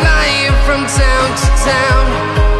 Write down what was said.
flying from town to town,